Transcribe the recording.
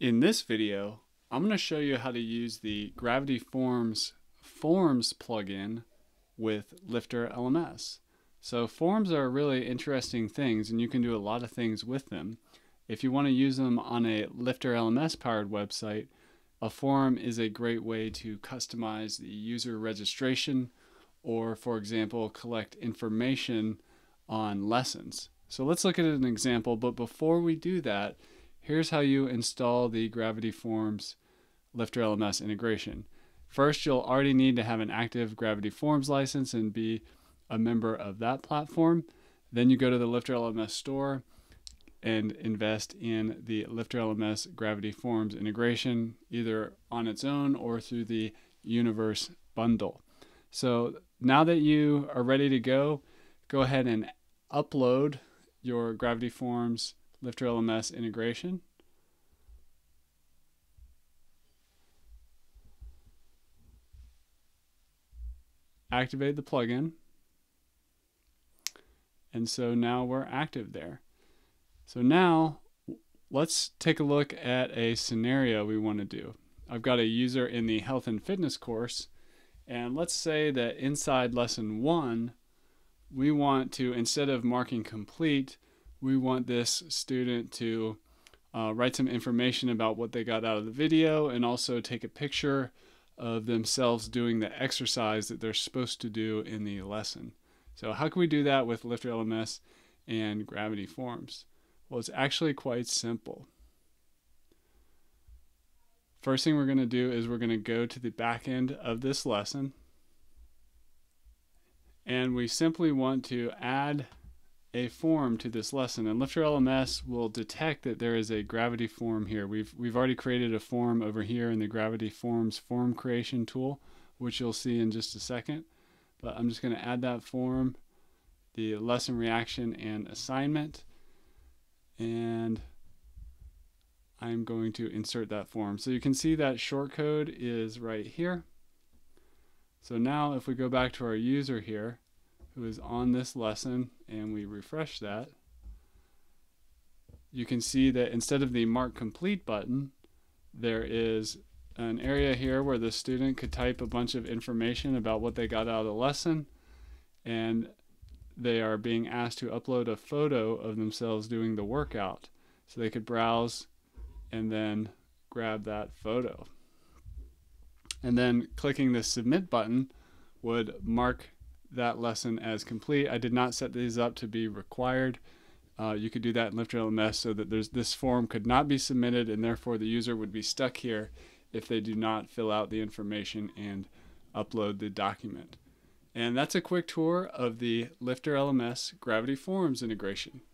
In this video, I'm going to show you how to use the Gravity Forms plugin with LifterLMS. So forms are really interesting things, and you can do a lot of things with them. If you want to use them on a LifterLMS powered website, a form is a great way to customize the user registration or, for example, collect information on lessons. So let's look at an example, but before we do that, here's how you install the Gravity Forms LifterLMS integration. First, you'll already need to have an active Gravity Forms license and be a member of that platform. Then you go to the LifterLMS store and invest in the LifterLMS Gravity Forms integration, either on its own or through the Universe bundle. So now that you are ready to go ahead and upload your Gravity Forms LifterLMS integration. Activate the plugin. And so now we're active there. So now let's take a look at a scenario we want to do. I've got a user in the health and fitness course, and let's say that inside lesson 1, we want to, instead of marking complete, we want this student to write some information about what they got out of the video and also take a picture of themselves doing the exercise that they're supposed to do in the lesson. So how can we do that with LifterLMS and Gravity Forms? Well, it's actually quite simple. First thing we're going to do is we're going to go to the back end of this lesson, and we simply want to add a form to this lesson, and LifterLMS will detect that there is a gravity form here. We've already created a form over here in the Gravity Forms form creation tool, which you'll see in just a second. But I'm just going to add that form, the lesson reaction and assignment, and I'm going to insert that form. So you can see that shortcode is right here. So now if we go back to our user here, who is on this lesson, and we refresh that, you can see that instead of the mark complete button, there is an area here where the student could type a bunch of information about what they got out of the lesson, and they are being asked to upload a photo of themselves doing the workout. So they could browse and then grab that photo. And then clicking the submit button would mark that lesson as complete. I did not set these up to be required. You could do that in LifterLMS so that this form could not be submitted, and therefore the user would be stuck here if they do not fill out the information and upload the document. And that's a quick tour of the LifterLMS Gravity Forms integration.